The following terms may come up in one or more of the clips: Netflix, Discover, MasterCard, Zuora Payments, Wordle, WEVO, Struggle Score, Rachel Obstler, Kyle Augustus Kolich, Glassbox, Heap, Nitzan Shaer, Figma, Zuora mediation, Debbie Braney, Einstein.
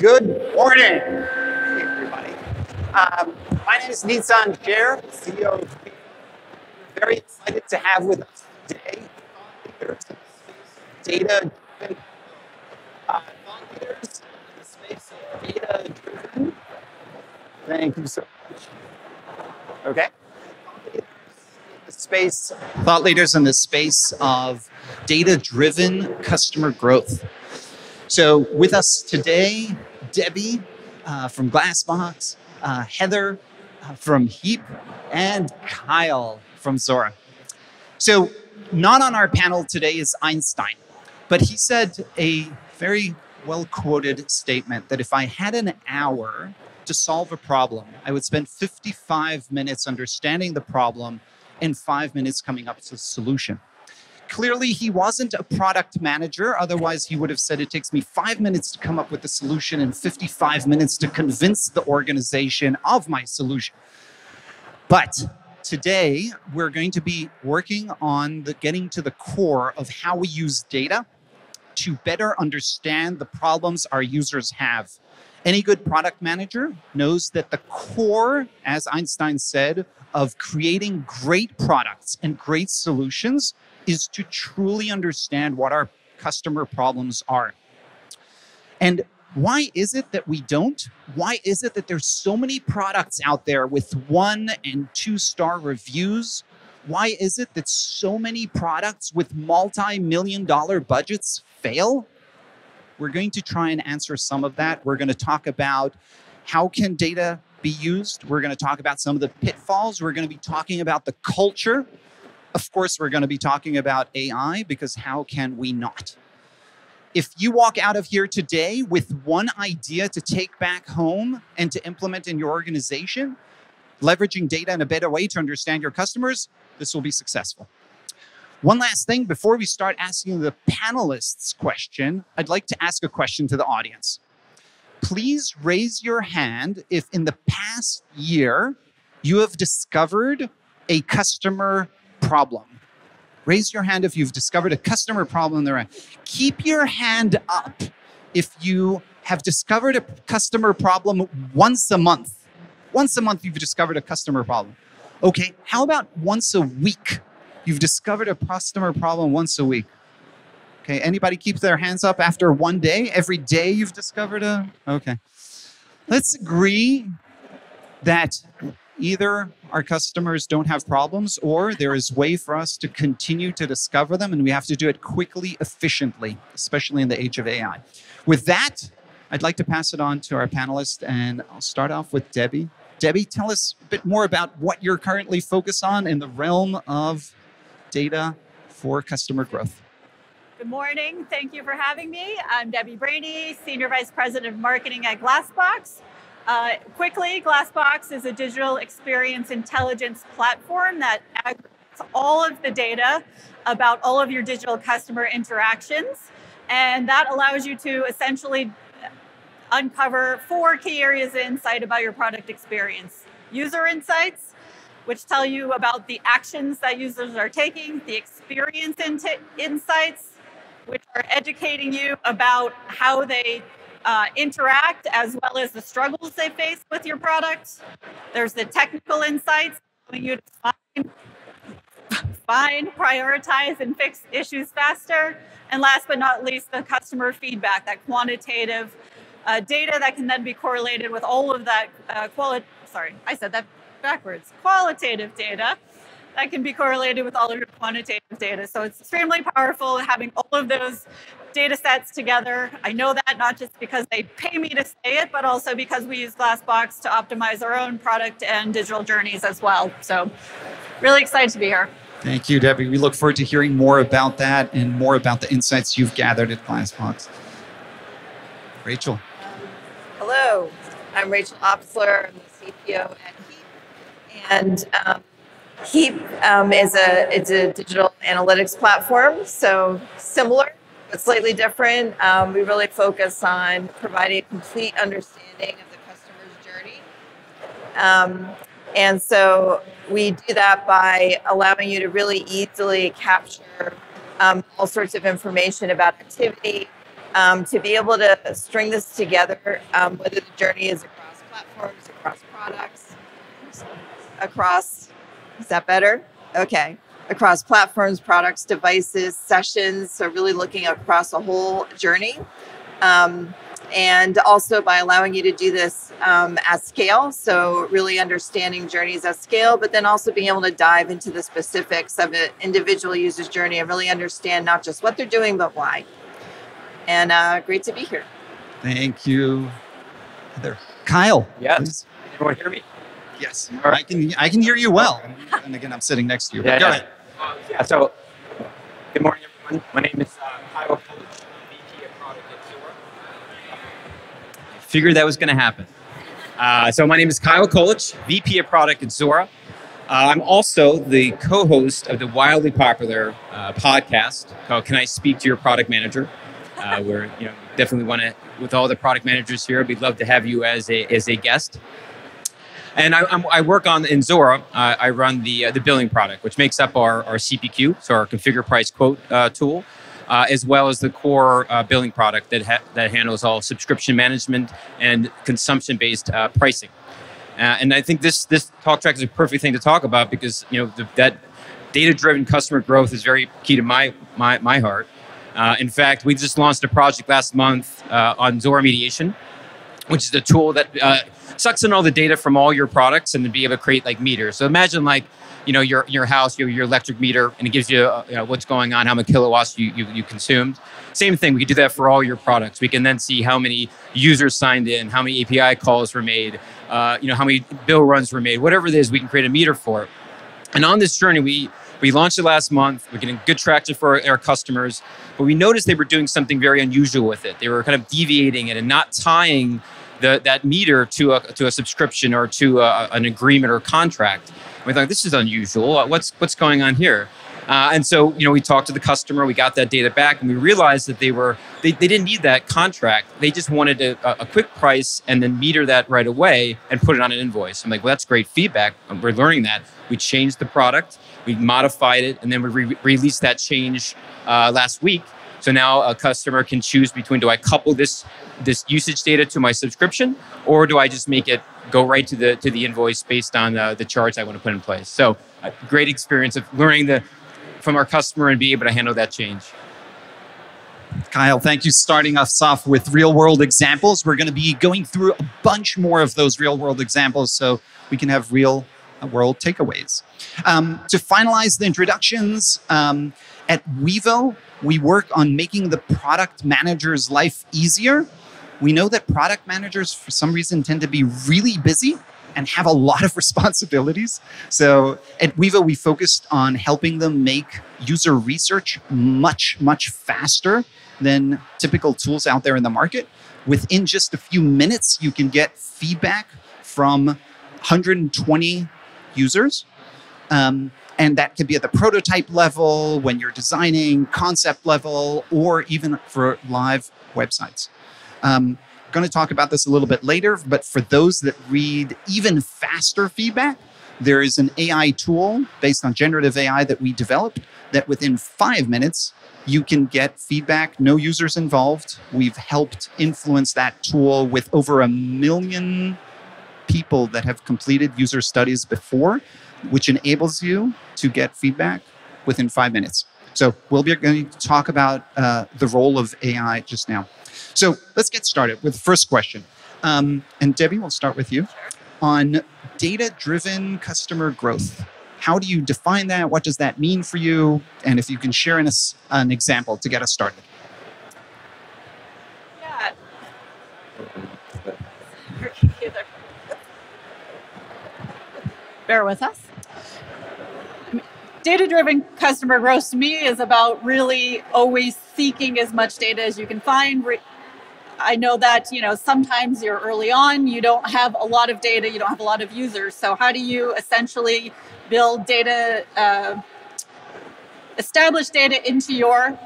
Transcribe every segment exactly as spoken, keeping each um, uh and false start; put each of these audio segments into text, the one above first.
Good morning, hey, everybody. Um, my name is Nitzan Shaer, C E O of WEVO. We're very excited to have with us today thought leaders in the space of data-driven. Uh, thought leaders in the space of data-driven. Thank you so much. Okay. Space thought leaders in the space of data-driven customer growth. So with us today, Debbie uh, from Glassbox, uh, Heather uh, from Heap, and Kyle from Zuora. So not on our panel today is Einstein, but he said a very well-quoted statement that if I had an hour to solve a problem, I would spend fifty-five minutes understanding the problem and five minutes coming up with a solution. Clearly, he wasn't a product manager. Otherwise, he would have said it takes me five minutes to come up with a solution and fifty-five minutes to convince the organization of my solution. But today, we're going to be working on the getting to the core of how we use data to better understand the problems our users have. Any good product manager knows that the core, as Einstein said, of creating great products and great solutions is to truly understand what our customer problems are. And why is it that we don't? Why is it that there's so many products out there with one and two star reviews? Why is it that so many products with multi-million dollar budgets fail? We're going to try and answer some of that. We're going to talk about how can data be used. We're going to talk about some of the pitfalls. We're going to be talking about the culture. Of course, we're going to be talking about A I, because how can we not? If you walk out of here today with one idea to take back home and to implement in your organization, leveraging data in a better way to understand your customers, this will be successful. One last thing, before we start asking the panelists question, I'd like to ask a question to the audience. Please raise your hand if in the past year you have discovered a customer problem. Raise your hand if you've discovered a customer problem in their end. Keep your hand up if you have discovered a customer problem once a month. Once a month, you've discovered a customer problem. Okay, how about once a week? You've discovered a customer problem once a week. Okay, anybody keep their hands up after one day? Every day you've discovered a, okay. Let's agree that either our customers don't have problems or there is way for us to continue to discover them, and we have to do it quickly, efficiently, especially in the age of A I. With that, I'd like to pass it on to our panelists, and I'll start off with Debbie. Debbie, tell us a bit more about what you're currently focused on in the realm of data for customer growth. Good morning. Thank you for having me. I'm Debbie Braney, Senior Vice President of Marketing at Glassbox. Uh, quickly, Glassbox is a digital experience intelligence platform that aggregates all of the data about all of your digital customer interactions. And that allows you to essentially uncover four key areas of insight about your product experience. User insights, which tell you about the actions that users are taking, the experience insights, which are educating you about how they uh, interact, as well as the struggles they face with your product. There's the technical insights, allowing you to find, find, prioritize, and fix issues faster. And last but not least, the customer feedback, that quantitative uh, data that can then be correlated with all of that uh, quality, sorry, I said that backwards, qualitative data. That can be correlated with all of your quantitative data. So it's extremely powerful having all of those data sets together. I know that not just because they pay me to say it, but also because we use Glassbox to optimize our own product and digital journeys as well. So really excited to be here. Thank you, Debbie. We look forward to hearing more about that and more about the insights you've gathered at Glassbox. Rachel. Um, hello, I'm Rachel Obstler. I'm the C P O at Heap. And um, Heap um, is a it's a digital analytics platform, so similar but slightly different. Um, we really focus on providing a complete understanding of the customer's journey, um, and so we do that by allowing you to really easily capture um, all sorts of information about activity, um, to be able to string this together, um, whether the journey is across platforms, across products, across, is that better? Okay. Across platforms, products, devices, sessions. So really looking across a whole journey. Um, and also by allowing you to do this um, at scale. So really understanding journeys at scale, but then also being able to dive into the specifics of an individual user's journey and really understand not just what they're doing, but why. And uh, great to be here. Thank you, Heather. Kyle. Yes. Everyone hear me? Yes. Right. I can I can hear you well. And again, I'm sitting next to you. Yeah, go yeah. ahead. Uh, yeah, so good morning, everyone. My name is uh, Kyle Augustus Kolich, V P of Product at Zuora. I figured that was going to happen. Uh, so my name is Kyle Kolich, V P of Product at Zuora. Uh, I'm also the co-host of the wildly popular uh, podcast called Can I Speak to Your Product Manager? Uh, where, you know, definitely want to, with all the product managers here, we'd love to have you as a, as a guest. And I, I'm, I work on, in Zuora, uh, I run the uh, the billing product, which makes up our, our C P Q, so our configure price quote uh, tool, uh, as well as the core uh, billing product that, ha that handles all subscription management and consumption-based uh, pricing. Uh, and I think this, this talk track is a perfect thing to talk about because, you know, the, that data-driven customer growth is very key to my, my, my heart. Uh, in fact, we just launched a project last month uh, on Zuora mediation, which is the tool that uh, sucks in all the data from all your products and to be able to create like meters. So imagine like, you know, your, your house, your, your electric meter, and it gives you, uh, you know, what's going on, how many kilowatts you, you, you consumed. Same thing, we could do that for all your products. We can then see how many users signed in, how many A P I calls were made, uh, you know, how many bill runs were made, whatever it is, we can create a meter for it. And on this journey, we, we launched it last month. We're getting good traction for our, our customers, but we noticed they were doing something very unusual with it. They were kind of deviating it and not tying The, that meter to a, to a subscription or to a, an agreement or contract. And we thought, this is unusual. What's, what's going on here? Uh, and so, you know, we talked to the customer, we got that data back, and we realized that they were, they, they didn't need that contract. They just wanted a, a quick price and then meter that right away and put it on an invoice. I'm like, well, that's great feedback. We're learning that. We changed the product, we modified it, and then we re released that change uh, last week. So now a customer can choose between, do I couple this this usage data to my subscription, or do I just make it go right to the to the invoice based on uh, the charge I want to put in place? So a great experience of learning the from our customer and being able to handle that change. Kyle, thank you. Starting us off with real world examples. We're going to be going through a bunch more of those real world examples so we can have real world takeaways. Um, to finalize the introductions, um, at WEVO, we work on making the product manager's life easier. We know that product managers, for some reason, tend to be really busy and have a lot of responsibilities. So at WEVO, we focused on helping them make user research much, much faster than typical tools out there in the market. Within just a few minutes, you can get feedback from one hundred twenty users. Um, And that could be at the prototype level, when you're designing, concept level, or even for live websites. Um, I'm going to talk about this a little bit later, but for those that read even faster feedback, there is an A I tool based on generative A I that we developed that within five minutes, you can get feedback, no users involved. We've helped influence that tool with over a million people that have completed user studies before, which enables you to get feedback within five minutes. So we'll be going to talk about uh, the role of A I just now. So let's get started with the first question. Um, and Debbie, we'll start with you. Sure. On data-driven customer growth, how do you define that? What does that mean for you? And if you can share an, an example to get us started. Yeah. Bear with us. Data-driven customer growth to me is about really always seeking as much data as you can find. I know that, you know, sometimes you're early on, you don't have a lot of data, you don't have a lot of users. So how do you essentially build data, uh, establish data into your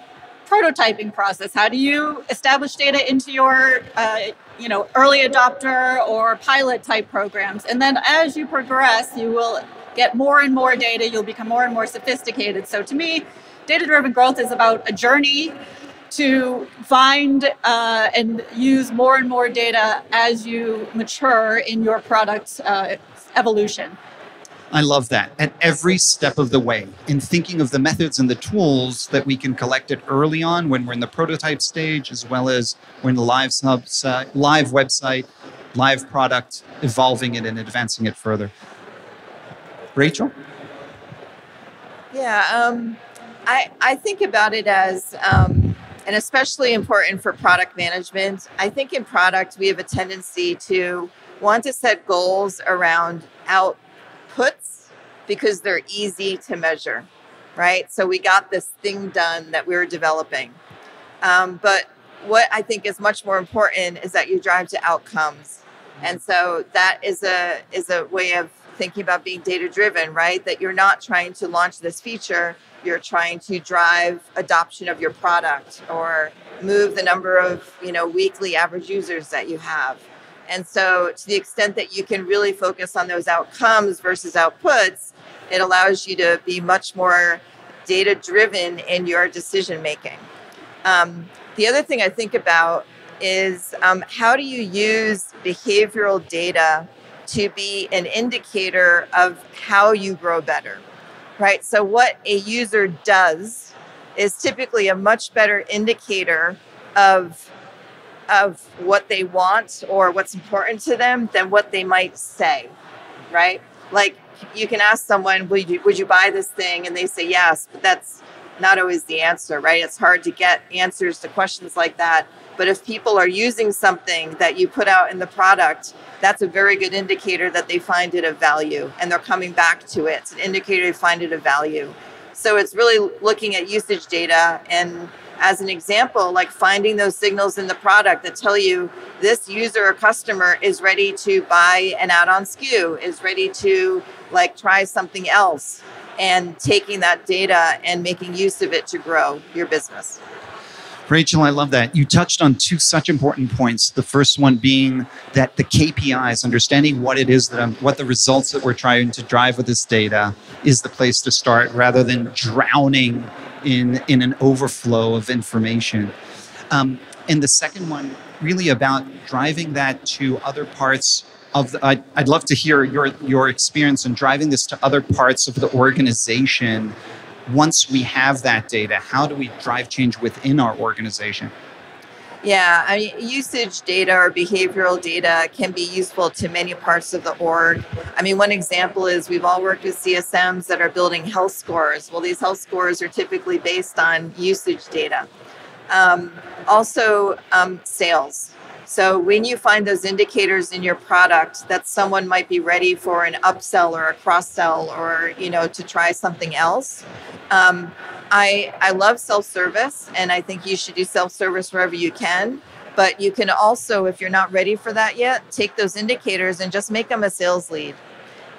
prototyping process? How do you establish data into your, uh, you know, early adopter or pilot type programs? And then as you progress, you will get more and more data, you'll become more and more sophisticated. So to me, data-driven growth is about a journey to find uh, and use more and more data as you mature in your product's uh, evolution. I love that. At every step of the way, in thinking of the methods and the tools that we can collect it early on when we're in the prototype stage, as well as when the live subs, uh, live website, live product, evolving it and advancing it further. Rachel? Yeah, um, I, I think about it as, um, and especially important for product management, I think in product we have a tendency to want to set goals around out outputs because they're easy to measure, right? So we got this thing done that we were developing. Um, but what I think is much more important is that you drive to outcomes. And so that is a, is a way of thinking about being data-driven, right? That you're not trying to launch this feature, you're trying to drive adoption of your product or move the number of, you know, weekly average users that you have. And so to the extent that you can really focus on those outcomes versus outputs, it allows you to be much more data-driven in your decision-making. Um, the other thing I think about is um, how do you use behavioral data to be an indicator of how you grow better, right? So what a user does is typically a much better indicator of of what they want or what's important to them than what they might say, right? Like you can ask someone, would you, would you buy this thing? And they say yes, but that's not always the answer, right? It's hard to get answers to questions like that. But if people are using something that you put out in the product, that's a very good indicator that they find it of value and they're coming back to it. It's an indicator they find it of value. So it's really looking at usage data and, as an example, like finding those signals in the product that tell you this user or customer is ready to buy an add-on S K U, is ready to like try something else, and taking that data and making use of it to grow your business. Rachel, I love that. You touched on two such important points. The first one being that the K P Is, understanding what it is that I'm, what the results that we're trying to drive with this data is the place to start rather than drowning in, in an overflow of information. Um, and the second one really about driving that to other parts of the, I'd, I'd love to hear your, your experience in driving this to other parts of the organization. Once we have that data, how do we drive change within our organization? Yeah, I mean, usage data or behavioral data can be useful to many parts of the org. I mean, one example is we've all worked with C S Ms that are building health scores. Well, these health scores are typically based on usage data. Um, also, um, sales. So when you find those indicators in your product that someone might be ready for an upsell or a cross-sell or, you know, to try something else. Um, I, I love self-service, and I think you should do self-service wherever you can. But you can also, if you're not ready for that yet, take those indicators and just make them a sales lead.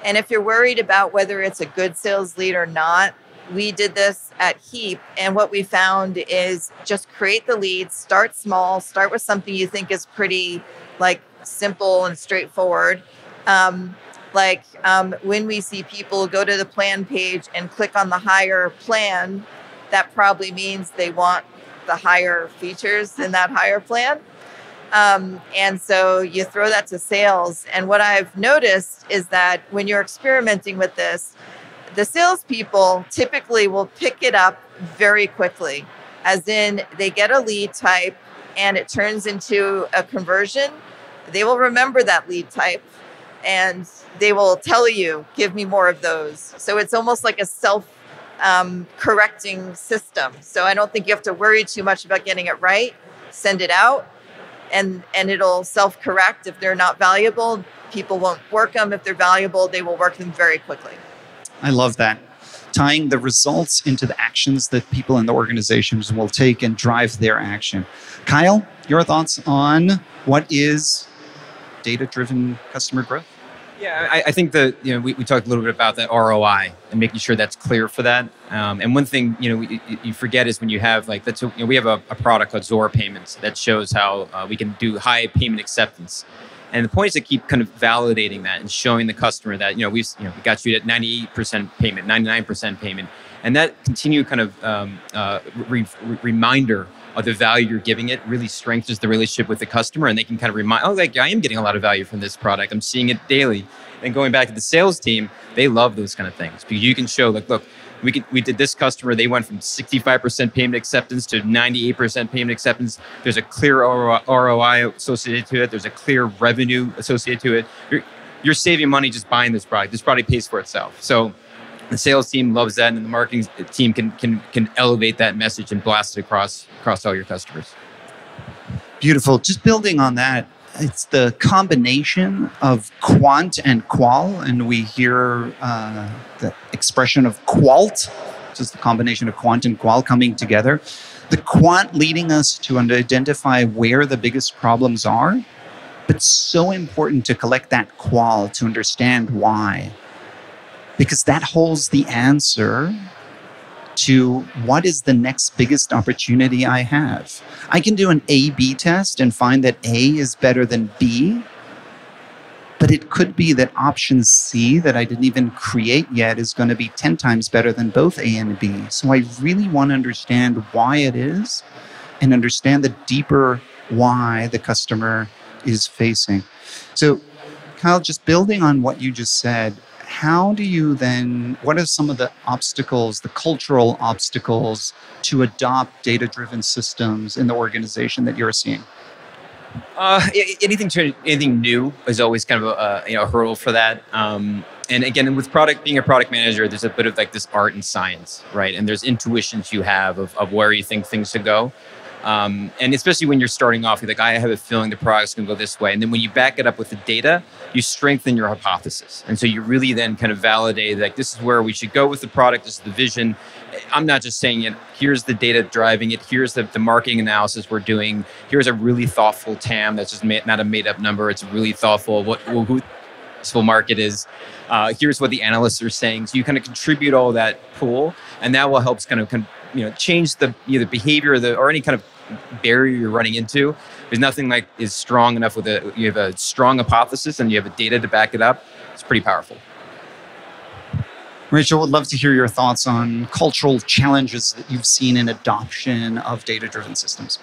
And if you're worried about whether it's a good sales lead or not, we did this at Heap, and what we found is just create the lead, start small, start with something you think is pretty like simple and straightforward. Um, like um, when we see people go to the plan page and click on the higher plan, that probably means they want the higher features in that higher plan. Um, and so you throw that to sales. And what I've noticed is that when you're experimenting with this, the salespeople typically will pick it up very quickly, as in they get a lead type and it turns into a conversion. They will remember that lead type and they will tell you, give me more of those. So it's almost like a self um, correcting system. So I don't think you have to worry too much about getting it right. Send it out and, and it'll self-correct. If they're not valuable, people won't work them. If they're valuable, they will work them very quickly. I love that. Tying the results into the actions that people in the organizations will take and drive their action. Kyle, your thoughts on what is data-driven customer growth? Yeah, I, I think that, you know, we, we talked a little bit about that R O I and making sure that's clear for that. Um, and one thing, you know, we, you forget is when you have like, that's a, you know, we have a, a product called Zuora Payments that shows how uh, we can do high payment acceptance. And the point is to keep kind of validating that and showing the customer that, you know, we've you know, we got you at ninety-eight percent payment, ninety-nine percent payment. And that continued kind of um, uh, re re reminder uh, the value you're giving it really strengthens the relationship with the customer, and they can kind of remind, oh, like I am getting a lot of value from this product. I'm seeing it daily. And going back to the sales team, they love those kind of things because you can show, like, look, we can, we did this customer. They went from sixty-five percent payment acceptance to ninety-eight percent payment acceptance. There's a clear R O I associated to it. There's a clear revenue associated to it. You're, you're saving money just buying this product. This product pays for itself. So the sales team loves that, and the marketing team can can can elevate that message and blast it across across all your customers. Beautiful. Just building on that, it's the combination of quant and qual, and we hear uh, the expression of qualt, just the combination of quant and qual coming together. The quant leading us to identify where the biggest problems are, but so important to collect that qual to understand why. Because that holds the answer to what is the next biggest opportunity I have. I can do an A B test and find that A is better than B, but it could be that option C that I didn't even create yet is going to be ten times better than both A and B. So I really want to understand why it is and understand the deeper why the customer is facing. So Kyle, just building on what you just said, how do you then, what are some of the obstacles, the cultural obstacles to adopt data-driven systems in the organization that you're seeing? Uh, anything to, anything new is always kind of a, a, you know, a hurdle for that. Um, and again, with product, being a product manager, there's a bit of like this art and science, right? And there's intuitions you have of, of where you think things should go. Um, and especially when you're starting off, you're like, I have a feeling the product's going to go this way. And then when you back it up with the data, you strengthen your hypothesis. And so you really then kind of validate, like, this is where we should go with the product. This is the vision. I'm not just saying it. Here's the data driving it. Here's the, the marketing analysis we're doing. Here's a really thoughtful T A M. That's just ma- not a made up number. It's really thoughtful. What, who the market is. Uh, here's what the analysts are saying. So you kind of contribute all that pool, and that will help kind of, con- you know, change the either behavior or, the, or any kind of barrier you're running into. There's nothing like is strong enough with a, you have a strong hypothesis and you have a data to back it up. It's pretty powerful. Rachel, would love to hear your thoughts on cultural challenges that you've seen in adoption of data-driven systems.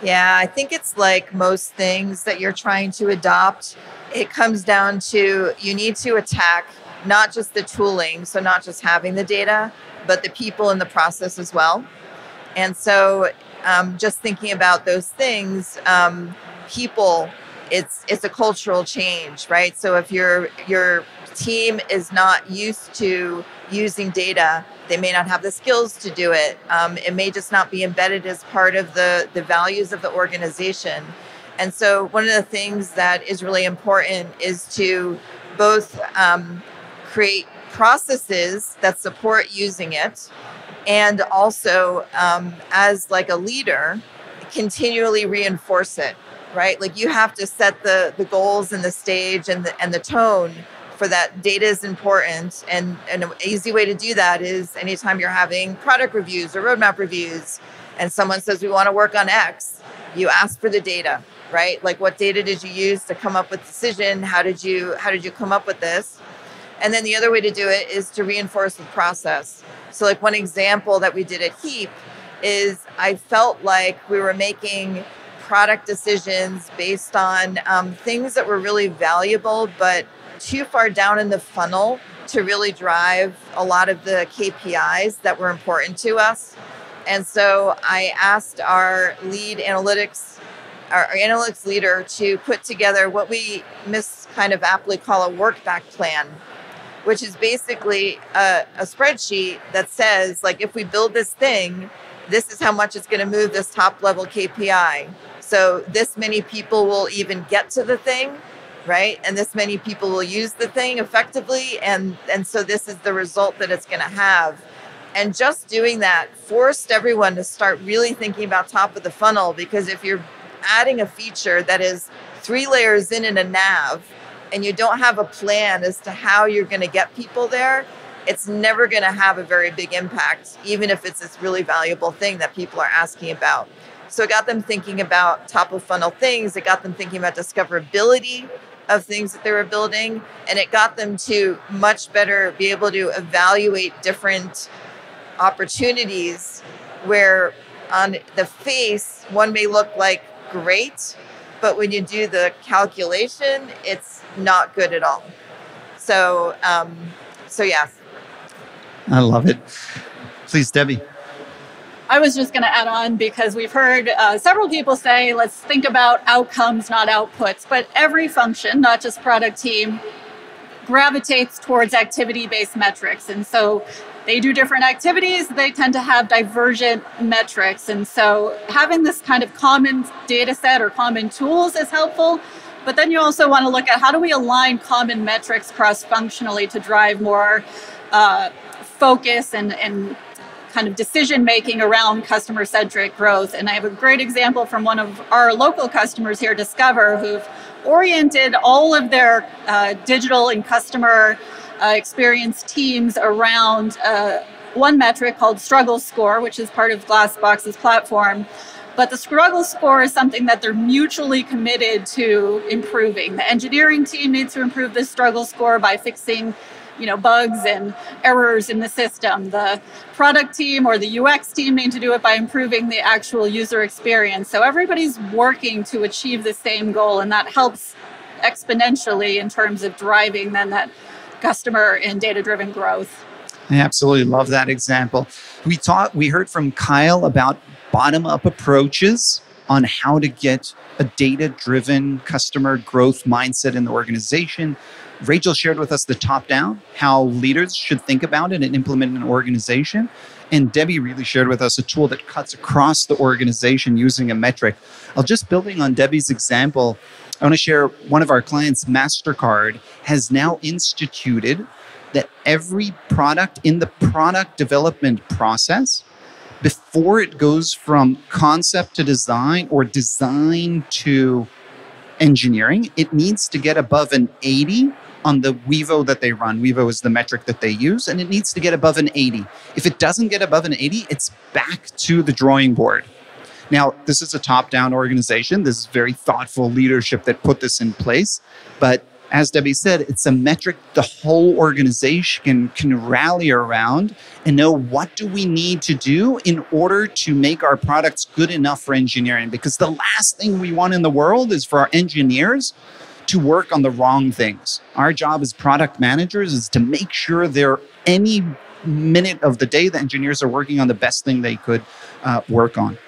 Yeah, I think it's like most things that you're trying to adopt. It comes down to you need to attack not just the tooling, so not just having the data, but the people in the process as well. And so Um, just thinking about those things, um, people, it's it's a cultural change, right? So if your your team is not used to using data, they may not have the skills to do it. Um, it may just not be embedded as part of the, the values of the organization. And so one of the things that is really important is to both um, create processes that support using it, and also, um, as like a leader, continually reinforce it, right? Like you have to set the the goals and the stage and the, and the tone for that. Data is important. And, and an easy way to do that is anytime you're having product reviews or roadmap reviews and someone says, we want to work on X, you ask for the data, right? Like what data did you use to come up with the decision? How did you, how did you come up with this? And then the other way to do it is to reinforce the process. So like one example that we did at Heap is I felt like we were making product decisions based on um, things that were really valuable, but too far down in the funnel to really drive a lot of the K P Is that were important to us. And so I asked our lead analytics, our, our analytics leader to put together what we miss kind of aptly call a work back plan, which is basically a, a spreadsheet that says, like, if we build this thing, this is how much it's going to move this top level K P I. So this many people will even get to the thing, right? And this many people will use the thing effectively. And, and so this is the result that it's going to have. And just doing that forced everyone to start really thinking about top of the funnel, because if you're adding a feature that is three layers in in a nav, and you don't have a plan as to how you're going to get people there, it's never going to have a very big impact, even if it's this really valuable thing that people are asking about. So it got them thinking about top of funnel things. It got them thinking about discoverability of things that they were building. And it got them to much better be able to evaluate different opportunities where on the face, one may look like great, but when you do the calculation, it's not good at all. So, um, so yeah. I love it. Please, Debbie. I was just going to add on because we've heard uh, several people say, let's think about outcomes, not outputs. But every function, not just product team, gravitates towards activity-based metrics. And so they do different activities. They tend to have divergent metrics. And so having this kind of common data set or common tools is helpful. But then you also want to look at how do we align common metrics cross-functionally to drive more uh, focus and, and kind of decision-making around customer-centric growth. And I have a great example from one of our local customers here, Discover, who've oriented all of their uh, digital and customer uh, experience teams around uh, one metric called Struggle Score, which is part of Glassbox's platform. But the Struggle Score is something that they're mutually committed to improving. The engineering team needs to improve the Struggle Score by fixing you know, bugs and errors in the system. The product team or the U X team need to do it by improving the actual user experience. So everybody's working to achieve the same goal, and that helps exponentially in terms of driving then that customer and data-driven growth. I absolutely love that example. We taught, we heard from Kyle about bottom-up approaches on how to get a data-driven customer growth mindset in the organization. Rachel shared with us the top-down, how leaders should think about it and implement an organization. And Debbie really shared with us a tool that cuts across the organization using a metric. I'll just building on Debbie's example, I want to share one of our clients, MasterCard, has now instituted that every product in the product development process, before it goes from concept to design or design to engineering, it needs to get above an eighty on the WEVO that they run. WEVO is the metric that they use, and it needs to get above an eighty. If it doesn't get above an eighty, it's back to the drawing board. Now, this is a top-down organization. This is very thoughtful leadership that put this in place. But as Debbie said, it's a metric the whole organization can rally around and know what do we need to do in order to make our products good enough for engineering. Because the last thing we want in the world is for our engineers to work on the wrong things. Our job as product managers is to make sure there any minute of the day the engineers are working on the best thing they could uh, work on.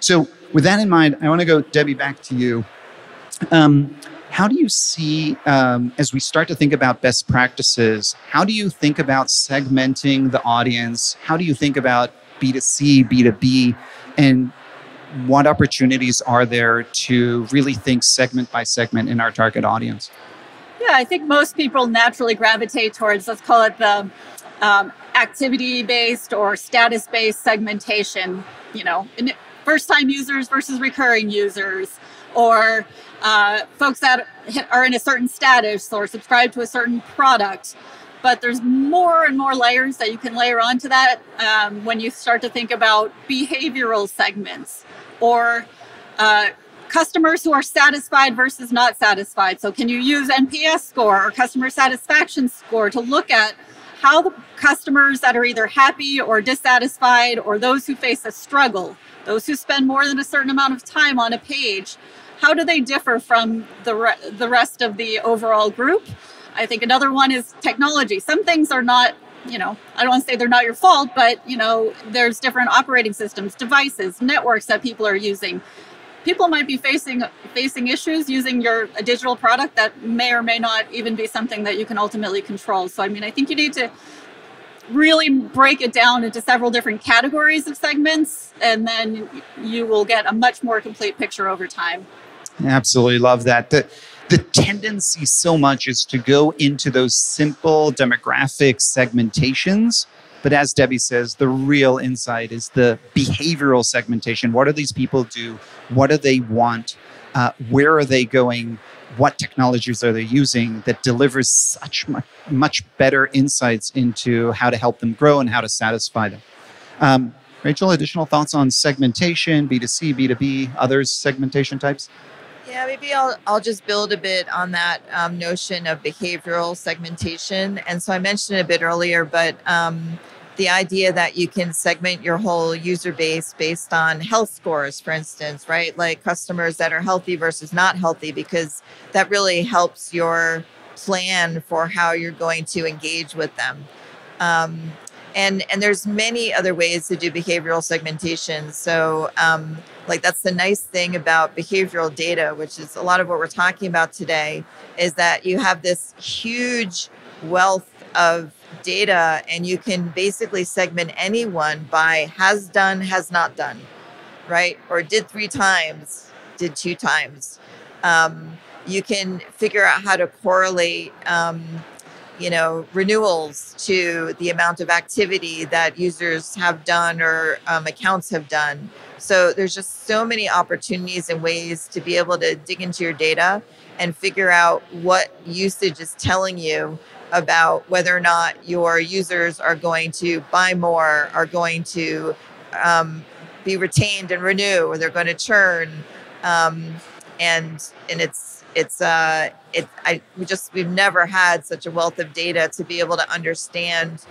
So with that in mind, I want to go, Debbie, back to you. Um, how do you see, um, as we start to think about best practices, how do you think about segmenting the audience? How do you think about B two C, B two B, and what opportunities are there to really think segment by segment in our target audience? Yeah, I think most people naturally gravitate towards, let's call it the um, activity-based or status-based segmentation. You know, first-time users versus recurring users, or uh, folks that are in a certain status or subscribe to a certain product. But there's more and more layers that you can layer onto that um, when you start to think about behavioral segments or uh, customers who are satisfied versus not satisfied. So can you use N P S score or customer satisfaction score to look at how the customers that are either happy or dissatisfied or those who face a struggle, those who spend more than a certain amount of time on a page, how do they differ from the, re the rest of the overall group? I think another one is technology. Some things are not, you know, I don't want to say they're not your fault, but, you know, there's different operating systems, devices, networks that people are using. People might be facing facing issues using your a digital product that may or may not even be something that you can ultimately control. So, I mean, I think you need to really break it down into several different categories of segments, and then you will get a much more complete picture over time. Absolutely love that. The, the tendency so much is to go into those simple demographic segmentations. But as Debbie says, the real insight is the behavioral segmentation. What do these people do? What do they want? Uh, where are they going? What technologies are they using that delivers such much, much better insights into how to help them grow and how to satisfy them? Um, Rachel, additional thoughts on segmentation, B two C, B two B, other segmentation types? Yeah, maybe I'll, I'll just build a bit on that um, notion of behavioral segmentation. And so I mentioned it a bit earlier, but um, the idea that you can segment your whole user base based on health scores, for instance, right? Like customers that are healthy versus not healthy, because that really helps your plan for how you're going to engage with them. Um, and, and there's many other ways to do behavioral segmentation. So um, like that's the nice thing about behavioral data, which is a lot of what we're talking about today, is that you have this huge wealth of data and you can basically segment anyone by has done, has not done, right? Or did three times, did two times. Um, you can figure out how to correlate, um, you know, renewals to the amount of activity that users have done or um, accounts have done. So there's just so many opportunities and ways to be able to dig into your data and figure out what usage is telling you about whether or not your users are going to buy more, are going to um, be retained and renew, or they're going to churn. Um, and and it's it's uh it I we just we've never had such a wealth of data to be able to understand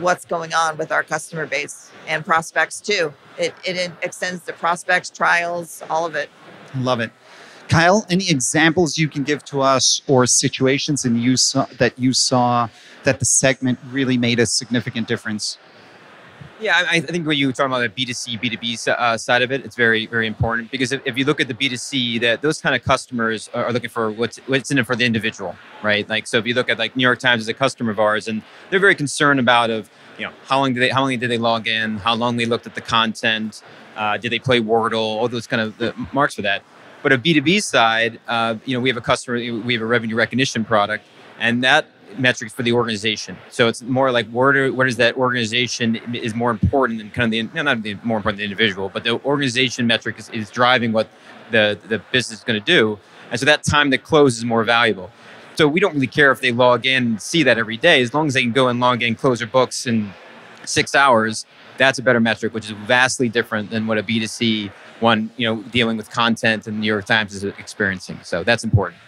what's going on with our customer base and prospects too. It it extends to prospects, trials, all of it. Love it. Kyle, any examples you can give to us or situations in you saw, that you saw that the segment really made a significant difference? Yeah, I, I think when you were talking about the B two C, B two B uh, side of it, it's very, very important because if, if you look at the B two C, that those kind of customers are, are looking for what's what's in it for the individual, right? Like, so if you look at like New York Times as a customer of ours, and they're very concerned about of you know how long did they how long did they log in, how long they looked at the content, uh, did they play Wordle, all those kind of the marks for that. But a B two B side, uh, you know, we have a customer, we have a revenue recognition product, and that metric for the organization. So it's more like where, do, where does that organization is more important than kind of the not the more important than the individual, but the organization metric is, is driving what the the business is going to do, and so that time to close is more valuable. So we don't really care if they log in and see that every day, as long as they can go and log in, close their books in six hours. That's a better metric, which is vastly different than what a B two C one, you know, dealing with content and New York Times is experiencing. So that's important.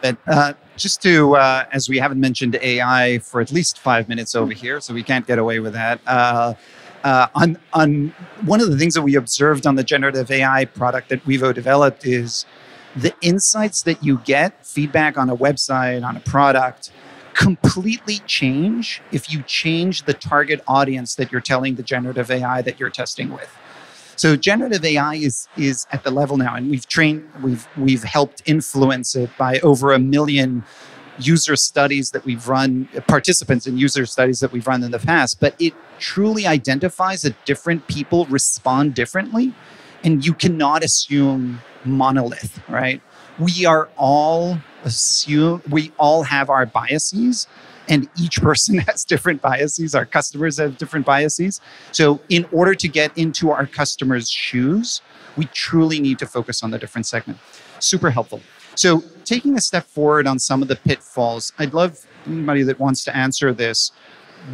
But uh, just to, uh, as we haven't mentioned A I for at least five minutes over here, so we can't get away with that. Uh, uh, on, on one of the things that we observed on the generative A I product that WEVO developed is the insights that you get, feedback on a website, on a product, completely change if you change the target audience that you're telling the generative A I that you're testing with. So generative A I is is at the level now, and we've trained, we've we've helped influence it by over a million user studies that we've run, participants in user studies that we've run in the past. But it truly identifies that different people respond differently, and you cannot assume monolith, right? We are all assume we all have our biases. And each person has different biases. Our customers have different biases. So in order to get into our customers' shoes, we truly need to focus on the different segment. Super helpful. So taking a step forward on some of the pitfalls, I'd love anybody that wants to answer this.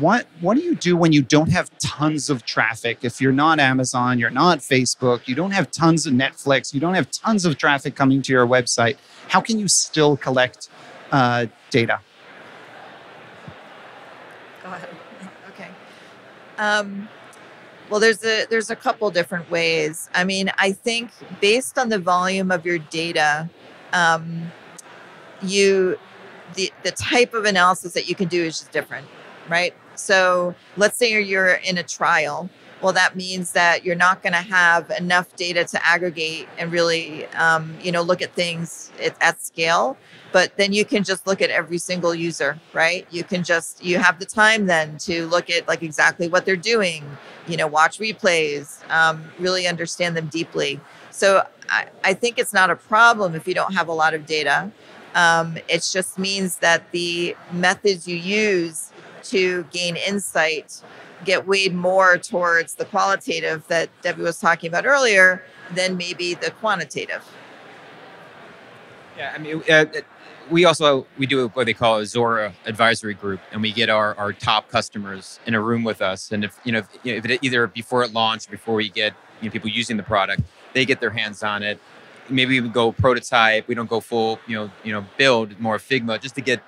What, what do you do when you don't have tons of traffic? If you're not Amazon, you're not Facebook, you don't have tons of Netflix, you don't have tons of traffic coming to your website, how can you still collect uh, data? Okay. Um, well, there's a there's a couple different ways. I mean, I think based on the volume of your data, um, you the the type of analysis that you can do is just different, right? So let's say you're, you're in a trial. Well, that means that you're not going to have enough data to aggregate and really, um, you know, look at things at, at scale. But then you can just look at every single user, right? You can just, you have the time then to look at like exactly what they're doing, you know, watch replays, um, really understand them deeply. So I, I think it's not a problem if you don't have a lot of data. Um, it just means that the methods you use to gain insight get weighed more towards the qualitative that Debbie was talking about earlier than maybe the quantitative. Yeah, I mean, uh, we also, we do what they call a Zuora advisory group, and we get our, our top customers in a room with us. And if, you know, if, you know, if it, either before it launched, before we get you know, people using the product, they get their hands on it. Maybe we go prototype, we don't go full, you know, you know, build more Figma just to get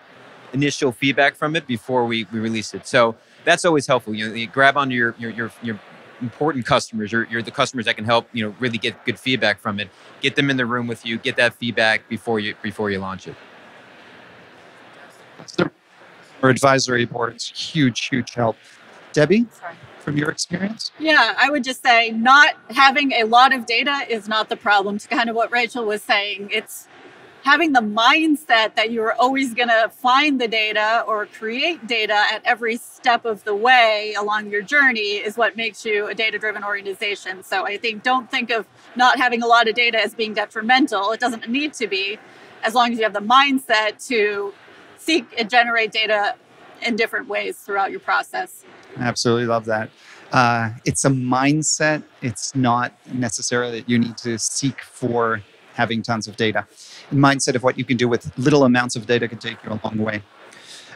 initial feedback from it before we, we release it. So that's always helpful. You know, you grab onto your your your, your important customers. You're, you're the customers that can help, you know, really get good feedback from it. Get them in the room with you. Get that feedback before you before you launch it. So, our advisory board's huge, huge help. Debbie, Sorry. from your experience? Yeah, I would just say not having a lot of data is not the problem. It's kind of what Rachel was saying. It's having the mindset that you're always going to find the data or create data at every step of the way along your journey is what makes you a data-driven organization. So I think don't think of not having a lot of data as being detrimental. It doesn't need to be, as long as you have the mindset to seek and generate data in different ways throughout your process. I absolutely love that. Uh, it's a mindset. It's not necessarily that you need to seek for having tons of data. The mindset of what you can do with little amounts of data can take you a long way.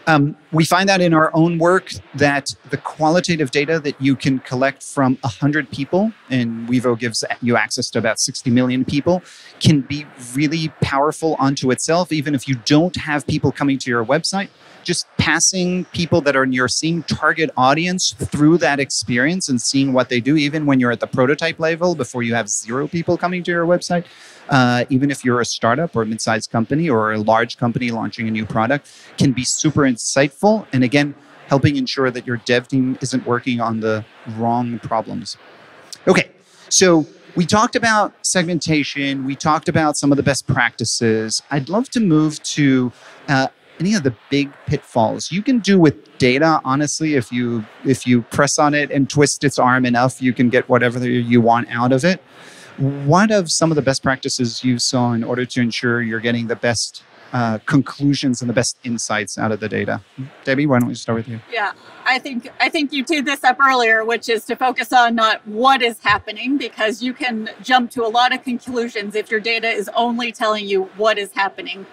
Um, we find that in our own work that the qualitative data that you can collect from one hundred people, and WEVO gives you access to about sixty million people, can be really powerful onto itself, even if you don't have people coming to your website. Just passing people that are in your same target audience through that experience and seeing what they do, even when you're at the prototype level, before you have zero people coming to your website, uh, even if you're a startup or a mid-sized company or a large company launching a new product, can be super insightful. And again, helping ensure that your dev team isn't working on the wrong problems. Okay, so we talked about segmentation. We talked about some of the best practices. I'd love to move to uh, any of the big pitfalls you can do with data. Honestly, if you if you press on it and twist its arm enough, you can get whatever you want out of it. What of some of the best practices you saw in order to ensure you're getting the best uh, conclusions and the best insights out of the data? Debbie, why don't we start with you? Yeah, I think I think you teed this up earlier, which is to focus on not what is happening, because you can jump to a lot of conclusions if your data is only telling you what is happening.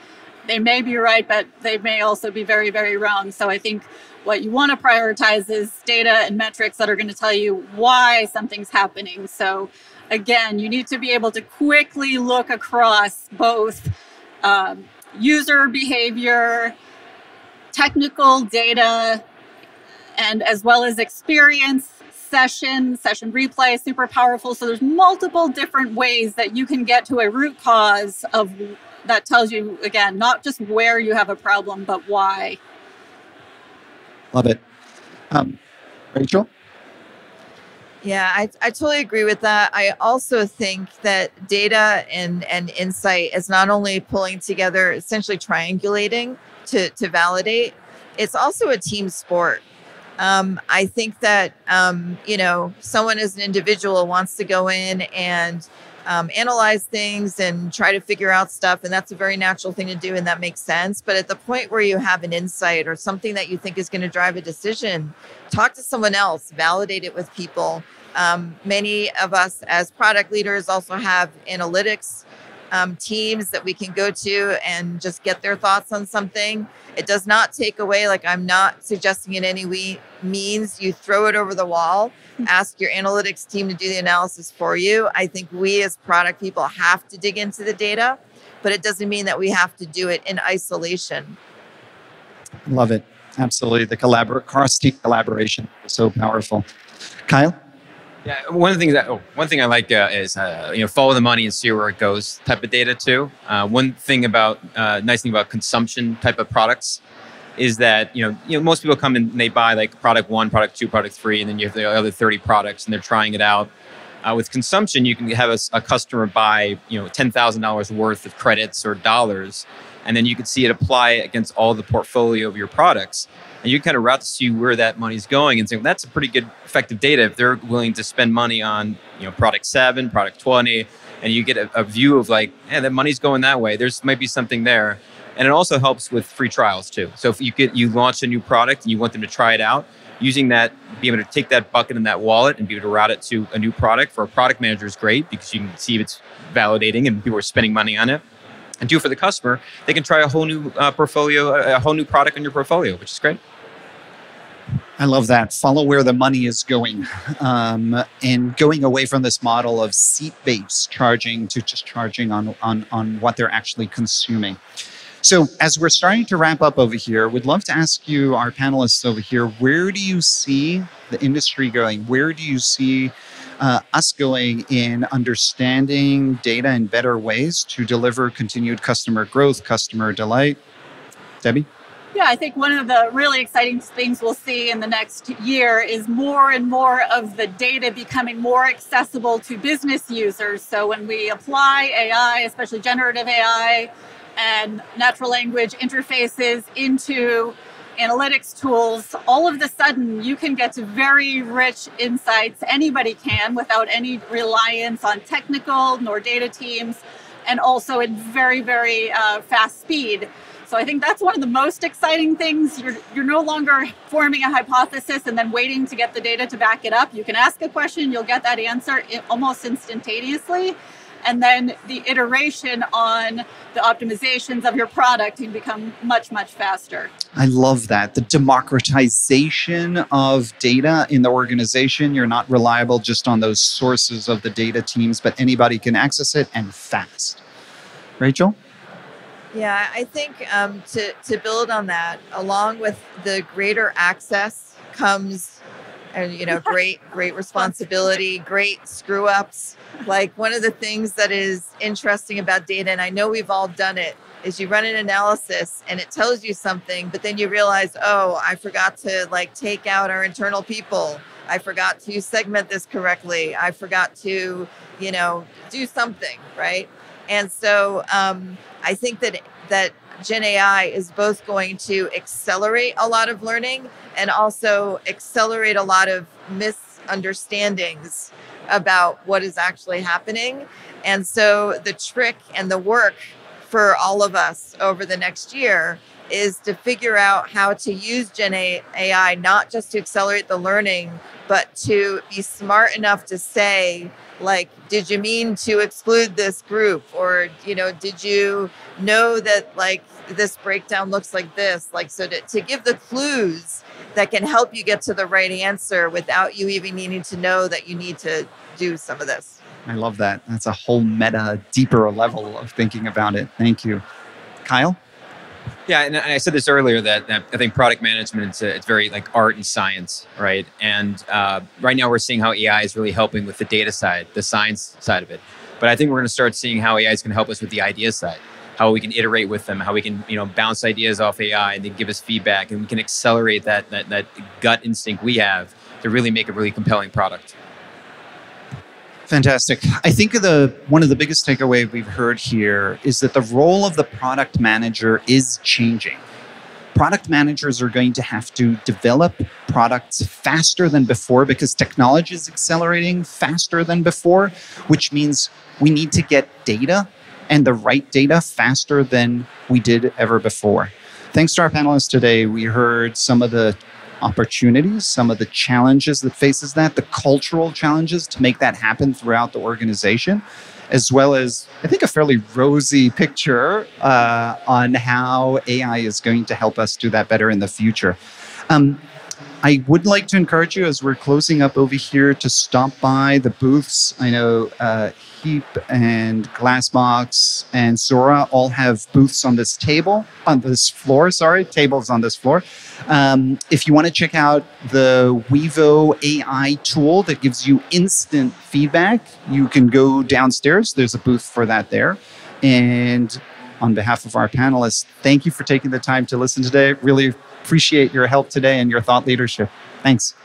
They may be right, but they may also be very, very wrong. So I think what you want to prioritize is data and metrics that are going to tell you why something's happening. So again, you need to be able to quickly look across both um, user behavior, technical data, and as well as experience, session, session replay, super powerful. So there's multiple different ways that you can get to a root cause of that tells you, again, not just where you have a problem, but why. Love it. Um, Rachel? Yeah, I, I totally agree with that. I also think that data and, and insight is not only pulling together, essentially triangulating to, to validate, it's also a team sport. Um, I think that, um, you know, someone as an individual wants to go in and Um, analyze things and try to figure out stuff. And that's a very natural thing to do. And that makes sense. But at the point where you have an insight or something that you think is going to drive a decision, talk to someone else, validate it with people. Um, many of us as product leaders also have analytics um, teams that we can go to and just get their thoughts on something. It does not take away, like I'm not suggesting in any way means you throw it over the wall, ask your analytics team to do the analysis for you. I think we as product people have to dig into the data, but it doesn't mean that we have to do it in isolation. Love it. Absolutely. The collabor- cross-team collaboration is so powerful. Kyle? Yeah, one of the things that oh, one thing I like uh, is uh, you know, follow the money and see where it goes type of data too. Uh, one thing about uh, nice thing about consumption type of products is that you know you know most people come and they buy like product one, product two, product three, and then you have the other thirty products and they're trying it out. Uh, with consumption, you can have a, a customer buy you know ten thousand dollars worth of credits or dollars, and then you can see it apply against all the portfolio of your products. And you kind of route to see where that money's going and think that's a pretty good effective data if they're willing to spend money on you know product seven, product twenty, and you get a, a view of like, hey, that money's going that way. There's might be something there. And it also helps with free trials too. So if you get you launch a new product and you want them to try it out, using that, be able to take that bucket in that wallet and be able to route it to a new product for a product manager is great because you can see if it's validating and people are spending money on it. And do for the customer, they can try a whole new uh, portfolio, a whole new product on your portfolio, which is great. I love that. Follow where the money is going. Um, and going away from this model of seat-based charging to just charging on, on, on what they're actually consuming. So as we're starting to wrap up over here, we'd love to ask you, our panelists over here, where do you see the industry going? Where do you see uh, us going in understanding data in better ways to deliver continued customer growth, customer delight? Debbie? Yeah, I think one of the really exciting things we'll see in the next year is more and more of the data becoming more accessible to business users. So when we apply A I, especially generative A I and natural language interfaces into analytics tools, all of a sudden you can get to very rich insights. Anybody can, without any reliance on technical nor data teams, and also at very, very uh, fast speed. So I think that's one of the most exciting things. You're, you're no longer forming a hypothesis and then waiting to get the data to back it up. You can ask a question, you'll get that answer almost instantaneously. And then the iteration on the optimizations of your product can become much, much faster. I love that. The democratization of data in the organization. You're not reliable just on those sources of the data teams, but anybody can access it and fast. Rachel? Yeah, I think um, to, to build on that, along with the greater access comes, and you know, great, great responsibility, great screw ups. Like one of the things that is interesting about data, and I know we've all done it, is you run an analysis and it tells you something, but then you realize, oh, I forgot to like take out our internal people. I forgot to segment this correctly. I forgot to, you know, do something, right? And so um, I think that that Gen A I is both going to accelerate a lot of learning and also accelerate a lot of misunderstandings about what is actually happening. And so the trick and the work for all of us over the next year is to figure out how to use Gen A I, not just to accelerate the learning, but to be smart enough to say, like, did you mean to exclude this group? Or, you know, did you know that like this breakdown looks like this? Like, so to, to give the clues that can help you get to the right answer without you even needing to know that you need to do some of this. I love that. That's a whole meta, deeper level of thinking about it. Thank you. Kyle? Yeah, and I said this earlier that, that I think product management, it's, a, it's very like art and science, right? And uh, right now we're seeing how A I is really helping with the data side, the science side of it. But I think we're going to start seeing how A I is going to help us with the idea side, how we can iterate with them, how we can, you know, bounce ideas off A I and they give us feedback, and we can accelerate that, that, that gut instinct we have to really make a really compelling product. Fantastic. I think the one of the biggest takeaways we've heard here is that the role of the product manager is changing. Product managers are going to have to develop products faster than before because technology is accelerating faster than before, which means we need to get data and the right data faster than we did ever before. Thanks to our panelists today, we heard some of the opportunities, some of the challenges that faces that, the cultural challenges to make that happen throughout the organization, as well as, I think, a fairly rosy picture uh, on how A I is going to help us do that better in the future. Um, I would like to encourage you, as we're closing up over here, to stop by the booths. I know uh, Heap and Glassbox and Zuora all have booths on this table, on this floor, sorry, tables on this floor. Um, if you want to check out the WEVO A I tool that gives you instant feedback, you can go downstairs. There's a booth for that there. And on behalf of our panelists, thank you for taking the time to listen today. Really appreciate your help today and your thought leadership. Thanks.